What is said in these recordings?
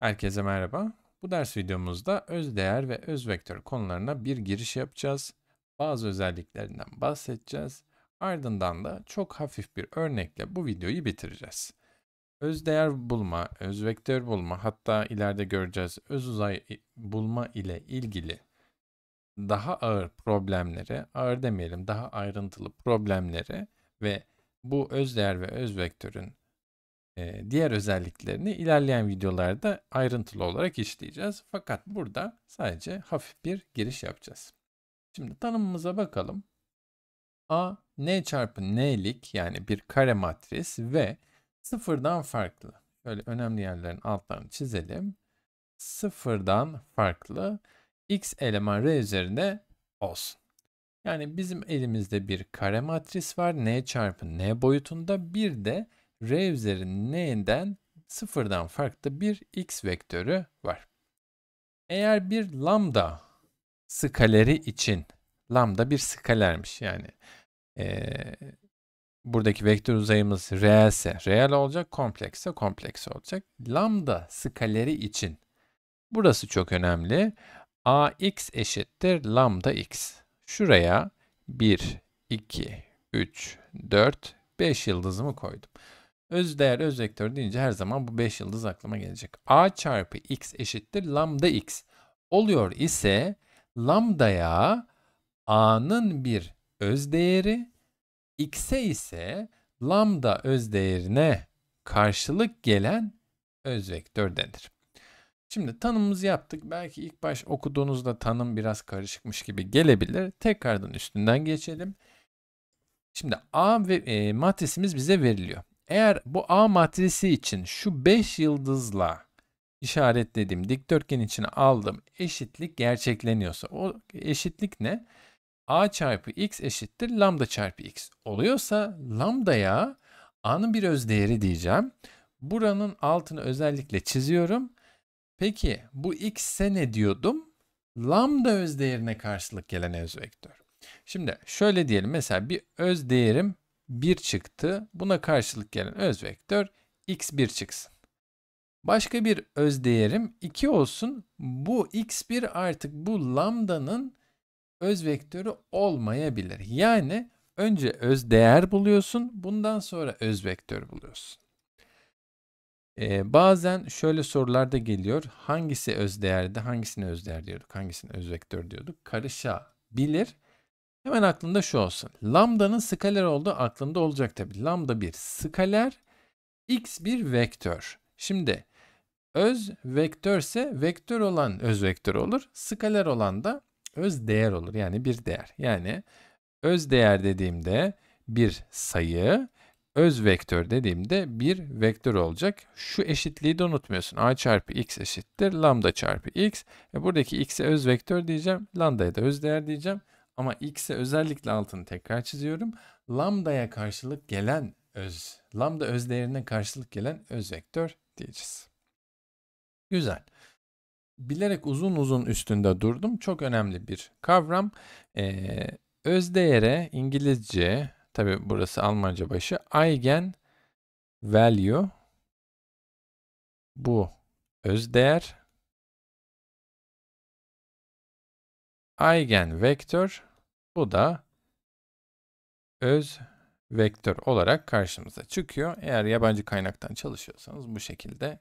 Herkese merhaba. Bu ders videomuzda özdeğer ve özvektör konularına bir giriş yapacağız. Bazı özelliklerinden bahsedeceğiz. Ardından da çok hafif bir örnekle bu videoyu bitireceğiz. Özdeğer bulma, özvektör bulma, hatta ileride göreceğiz özuzay bulma ile ilgili daha ağır problemleri, ağır demeyelim, daha ayrıntılı problemleri ve bu özdeğer ve özvektörün diğer özelliklerini ilerleyen videolarda ayrıntılı olarak işleyeceğiz. Fakat burada sadece hafif bir giriş yapacağız. Şimdi tanımımıza bakalım. A, n çarpı n'lik yani bir kare matris ve sıfırdan farklı. Böyle önemli yerlerin altlarını çizelim. Sıfırdan farklı x eleman r üzerinde olsun. Yani bizim elimizde bir kare matris var. N çarpı n boyutunda bir de R üzeri n'den sıfırdan farklı bir x vektörü var. Eğer bir lambda skaleri için, lambda bir skalermiş yani buradaki vektör uzayımız reelse reel olacak, kompleksse kompleks olacak. Lambda skaleri için burası çok önemli. Ax eşittir lambda x. Şuraya 1, 2, 3, 4, 5 yıldızımı koydum. Özdeğer özvektör deyince her zaman bu 5 yıldız aklıma gelecek. A çarpı x eşittir lambda x oluyor ise lambdaya a'nın bir özdeğeri, x'e ise lambda özdeğerine karşılık gelen özvektör denir. Şimdi tanımımızı yaptık. Belki ilk baş okuduğunuzda tanım biraz karışıkmış gibi gelebilir. Tekrardan üstünden geçelim. Şimdi A ve matrisimiz bize veriliyor. Eğer bu A matrisi için şu 5 yıldızla işaretlediğim dikdörtgen içine aldığım eşitlik gerçekleniyorsa, o eşitlik ne? A çarpı x eşittir lambda çarpı x oluyorsa lambdaya A'nın bir özdeğeri diyeceğim. Buranın altını özellikle çiziyorum. Peki bu x'e ne diyordum? Lambda özdeğerine karşılık gelen özvektör. Şimdi şöyle diyelim, mesela bir özdeğerim 1 çıktı. Buna karşılık gelen özvektör x1 çıksın. Başka bir özdeğerim 2 olsun. Bu x1 artık bu lambdanın özvektörü olmayabilir. Yani önce özdeğer buluyorsun, bundan sonra özvektör buluyorsun. Bazen şöyle sorularda geliyor. Hangisi özdeğerdi, hangisini özdeğer diyorduk, hangisini özvektör diyorduk. Karışabilir. Hemen aklında şu olsun. Lambda'nın skaler olduğu aklında olacak tabii. Lambda bir skaler, x bir vektör. Şimdi öz vektörse vektör olan öz vektör olur. Skaler olan da öz değer olur. Yani bir değer. Yani öz değer dediğimde bir sayı, öz vektör dediğimde bir vektör olacak. Şu eşitliği de unutmuyorsun. A çarpı x eşittir lambda çarpı x. Buradaki x'e öz vektör diyeceğim. Lambda'ya da öz değer diyeceğim. Ama x'e özellikle altını tekrar çiziyorum. Lambda'ya karşılık gelen lambda özdeğerine karşılık gelen özvektör diyeceğiz. Güzel. Bilerek uzun uzun üstünde durdum. Çok önemli bir kavram. Özdeğere İngilizce, tabi burası Almanca başı, eigen value. Bu özdeğer. Eigen vektör. Bu da öz vektör olarak karşımıza çıkıyor. Eğer yabancı kaynaktan çalışıyorsanız bu şekilde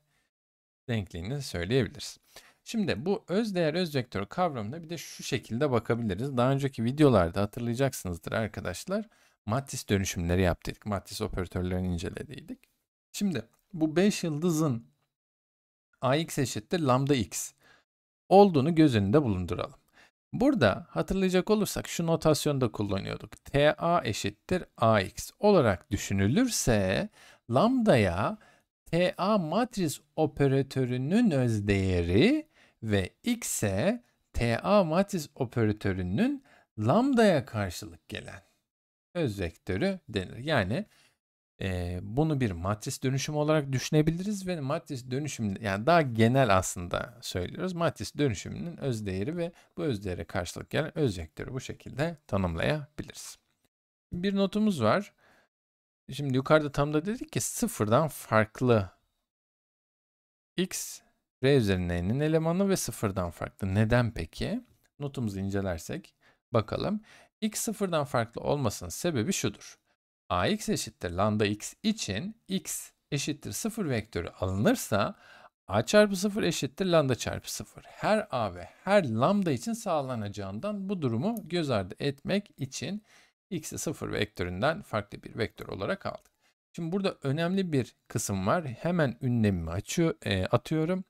denkliğini söyleyebiliriz. Şimdi bu özdeğer özvektör kavramına bir de şu şekilde bakabiliriz. Daha önceki videolarda hatırlayacaksınızdır arkadaşlar. Matris dönüşümleri yaptık. Matris operatörlerini incelediydik. Şimdi bu 5 yıldızın ax eşittir lambda x olduğunu göz önünde bulunduralım. Burada hatırlayacak olursak şu notasyonda kullanıyorduk. TA eşittir AX olarak düşünülürse lambdaya TA matris operatörünün özdeğeri ve X'e TA matris operatörünün lambdaya karşılık gelen özvektörü denir. Yani bunu bir matris dönüşümü olarak düşünebiliriz ve matris dönüşümü, yani daha genel aslında söylüyoruz. Matris dönüşümünün özdeğeri ve bu özdeğere karşılık gelen özvektörü bu şekilde tanımlayabiliriz. Bir notumuz var. Şimdi yukarıda tam da dedik ki sıfırdan farklı x R üzerindeyinin elemanı ve sıfırdan farklı. Neden peki? Notumuzu incelersek bakalım. X sıfırdan farklı olmasının sebebi şudur. Ax eşittir lambda x için x eşittir 0 vektörü alınırsa a çarpı 0 eşittir lambda çarpı 0. Her a ve her lambda için sağlanacağından bu durumu göz ardı etmek için x'i 0 vektöründen farklı bir vektör olarak aldık. Şimdi burada önemli bir kısım var. Hemen ünlemimi atıyorum.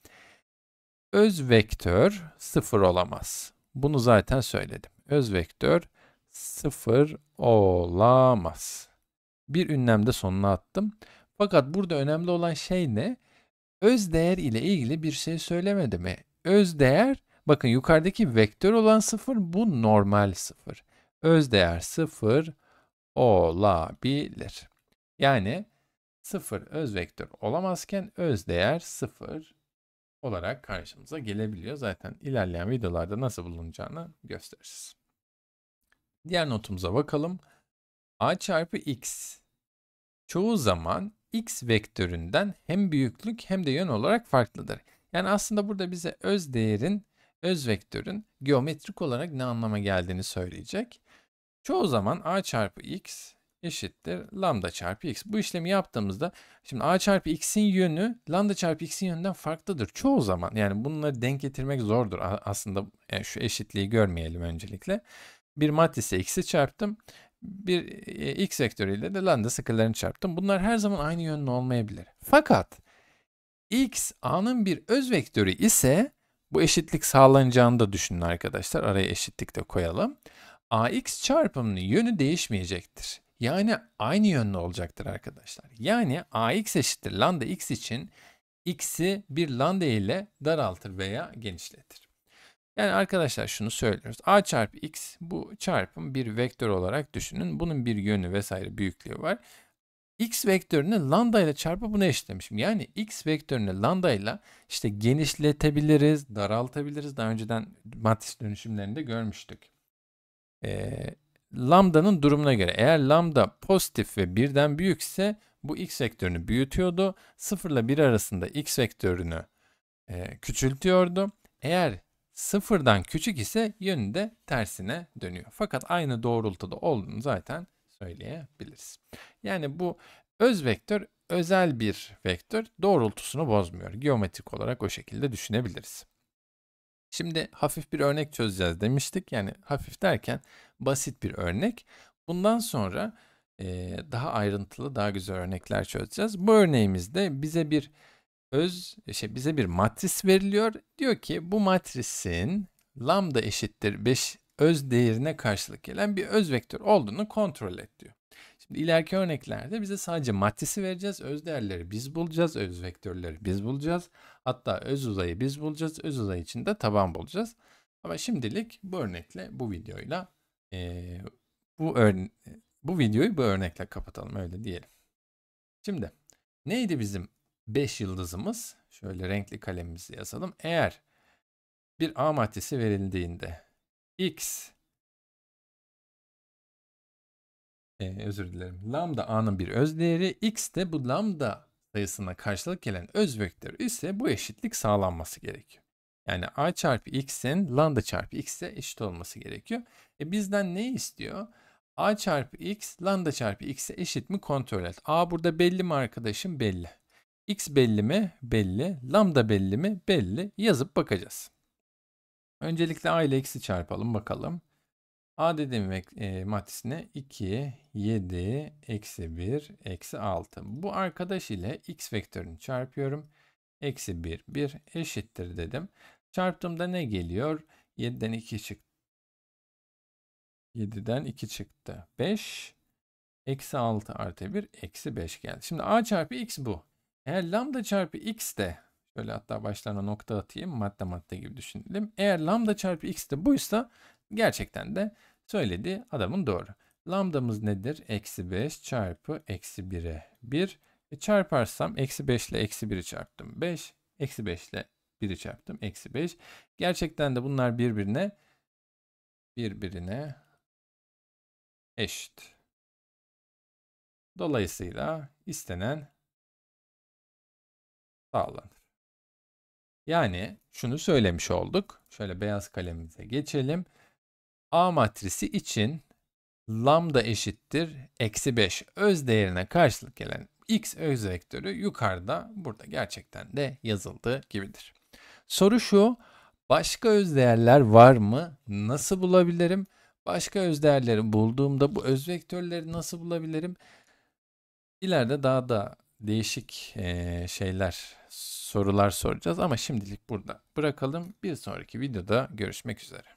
Öz vektör 0 olamaz. Bunu zaten söyledim. Öz vektör 0 olamaz. Bir ünlemde sonuna attım. Fakat burada önemli olan şey ne? Öz değer ile ilgili bir şey söylemedi mi? Öz değer, bakın yukarıdaki vektör olan 0, bu normal 0. Öz değer 0 olabilir. Yani 0 öz vektör olamazken öz değer 0 olarak karşımıza gelebiliyor. Zaten ilerleyen videolarda nasıl bulunacağını gösteririz. Diğer notumuza bakalım. A çarpı x çoğu zaman x vektöründen hem büyüklük hem de yön olarak farklıdır. Yani aslında burada bize öz değerin, öz vektörün geometrik olarak ne anlama geldiğini söyleyecek. Çoğu zaman a çarpı x eşittir lambda çarpı x. Bu işlemi yaptığımızda şimdi a çarpı x'in yönü lambda çarpı x'in yönünden farklıdır. Çoğu zaman, yani bunları denk getirmek zordur aslında, yani şu eşitliği görmeyelim öncelikle. Bir matrise x'i çarptım. Bir x vektörüyle de lambda scalarını çarptım. Bunlar her zaman aynı yönlü olmayabilir. Fakat x a'nın bir öz vektörü ise bu eşitlik sağlanacağını da düşünün arkadaşlar. Araya eşitlik de koyalım. Ax çarpımının yönü değişmeyecektir. Yani aynı yönlü olacaktır arkadaşlar. Yani ax eşittir lambda x için x'i bir lambda ile daraltır veya genişletir. Yani arkadaşlar şunu söylüyoruz. A çarpı x, bu çarpım bir vektör olarak düşünün. Bunun bir yönü vesaire, büyüklüğü var. X vektörünü lambda ile çarpı bunu eşitlemişim. Yani x vektörünü lambda ile işte genişletebiliriz, daraltabiliriz. Daha önceden matris dönüşümlerinde görmüştük. Lambda'nın durumuna göre eğer lambda pozitif ve birden büyükse bu x vektörünü büyütüyordu. 0 ile 1 arasında x vektörünü küçültüyordu. Eğer sıfırdan küçük ise yönü de tersine dönüyor. Fakat aynı doğrultuda olduğunu zaten söyleyebiliriz. Yani bu öz vektör özel bir vektör, doğrultusunu bozmuyor. Geometrik olarak o şekilde düşünebiliriz. Şimdi hafif bir örnek çözeceğiz demiştik. Yani hafif derken basit bir örnek. Bundan sonra daha ayrıntılı, daha güzel örnekler çözeceğiz. Bu örneğimizde bize bir matris veriliyor. Diyor ki bu matrisin lambda eşittir 5 öz değerine karşılık gelen bir öz vektör olduğunu kontrol et diyor. Şimdi ileriki örneklerde bize sadece matrisi vereceğiz. Öz değerleri biz bulacağız. Öz vektörleri biz bulacağız. Hatta öz uzayı biz bulacağız. Öz uzay için de taban bulacağız. Ama şimdilik bu örnekle, bu videoyla bu videoyu bu örnekle kapatalım, öyle diyelim. Şimdi neydi bizim 5 yıldızımız? Şöyle renkli kalemimizi yazalım. Eğer bir A matrisi verildiğinde x lambda A'nın bir öz değeri, x de bu lambda sayısına karşılık gelen öz vektör ise bu eşitlik sağlanması gerekiyor. Yani A çarpı x'in lambda çarpı x'e eşit olması gerekiyor. Bizden ne istiyor? A çarpı x lambda çarpı x'e eşit mi kontrol et. A burada belli mi arkadaşım? Belli. X belli mi? Belli. Lambda belli mi? Belli. Yazıp bakacağız. Öncelikle a ile x'i çarpalım bakalım. A dediğim matrisine 2, 7, eksi 1, eksi 6. Bu arkadaş ile x vektörünü çarpıyorum. Eksi 1, 1 eşittir dedim. Çarptığımda ne geliyor? 7'den 2 çıktı. 7'den 2 çıktı. 5, eksi 6 artı 1, eksi 5 geldi. Şimdi a çarpı x bu. Eğer lambda çarpı x de, şöyle hatta başlarına nokta atayım, madde gibi düşünelim. Eğer lambda çarpı x de buysa gerçekten de söylediği adamın doğru. Lambdamız nedir? Eksi 5 çarpı eksi 1'e 1. Çarparsam eksi 5 ile eksi 1'i çarptım 5. Eksi 5 ile 1'i çarptım eksi 5. Gerçekten de bunlar birbirine eşit. Dolayısıyla istenen sağlanır. Yani şunu söylemiş olduk. Şöyle beyaz kalemimize geçelim. A matrisi için lambda eşittir -5 öz değerine karşılık gelen x öz vektörü yukarıda burada gerçekten de yazıldığı gibidir. Soru şu: başka öz değerler var mı? Nasıl bulabilirim? Başka öz değerleri bulduğumda bu öz vektörleri nasıl bulabilirim? İleride daha da değişik sorular soracağız ama şimdilik burada bırakalım. Bir sonraki videoda görüşmek üzere.